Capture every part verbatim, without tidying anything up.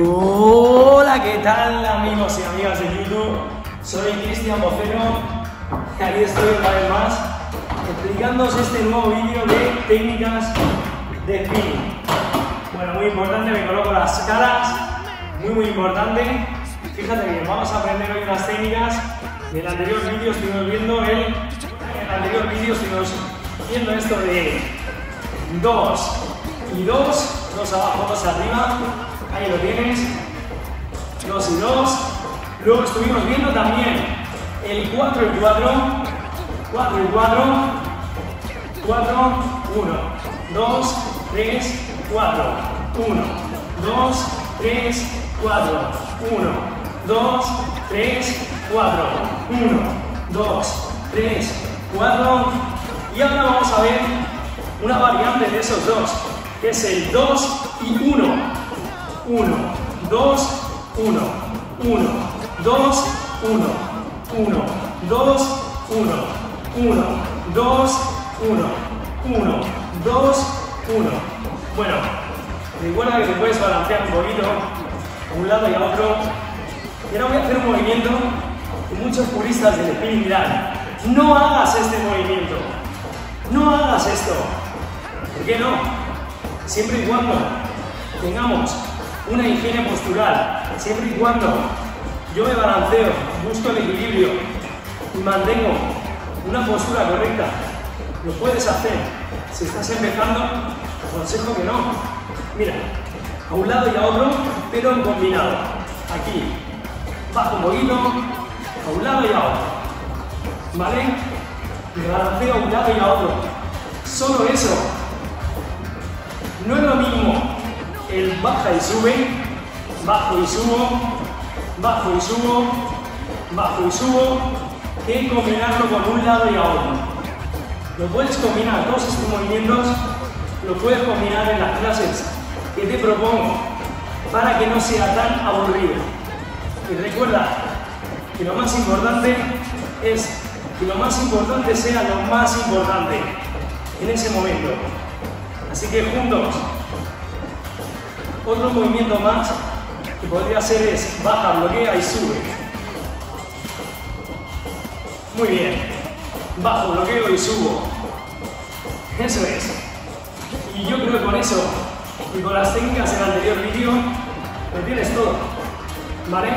Hola, ¿qué tal amigos y amigas de YouTube? Soy Cristian Bocero y aquí estoy una vez más explicándoos este nuevo vídeo de técnicas de spinning. Bueno, muy importante, me coloco las caras, muy muy importante. Fíjate bien, vamos a aprender hoy unas técnicas. En el anterior vídeo estuvimos viendo el, en el anterior vídeo estuvimos viendo esto de dos y dos, dos abajo, dos arriba, ahí lo tienes, dos y dos. Luego estuvimos viendo también el cuatro y cuatro, cuatro y cuatro, cuatro, uno, dos, tres, cuatro, uno, dos, tres, cuatro, uno, dos, tres, cuatro, uno, dos, tres, cuatro. Y ahora vamos a ver una variante de esos dos, que es el dos y uno. uno, dos, uno, uno, dos, uno, uno, dos, uno, uno, dos, uno, uno, dos, uno. Bueno, recuerda que te puedes balancear un poquito a un lado y a otro. Y ahora voy a hacer un movimiento que muchos puristas del spinning dirán: no hagas este movimiento, no hagas esto. ¿Por qué no? Siempre y cuando tengamos una higiene postural, siempre y cuando yo me balanceo, busco el equilibrio y mantengo una postura correcta, lo puedes hacer. Si estás empezando, te aconsejo que no. Mira, a un lado y a otro, pero en combinado. Aquí, bajo un poquito, a un lado y a otro. ¿Vale? Me balanceo a un lado y a otro. Solo eso. No es lo mismo el baja y sube, bajo y subo, bajo y subo, bajo y subo, que combinarlo con un lado y a otro. Lo puedes combinar, todos estos movimientos lo puedes combinar en las clases que te propongo para que no sea tan aburrido. Y recuerda que lo más importante es que lo más importante sea lo más importante en ese momento. Así que juntos, otro movimiento más que podría hacer es baja, bloquea y sube. Muy bien. Bajo, bloqueo y subo. Eso es. Y yo creo que con eso y con las técnicas del anterior vídeo lo tienes todo. ¿Vale?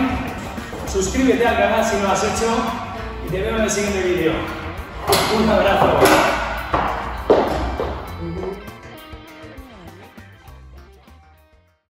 Suscríbete al canal si no lo has hecho y te veo en el siguiente vídeo. Un abrazo.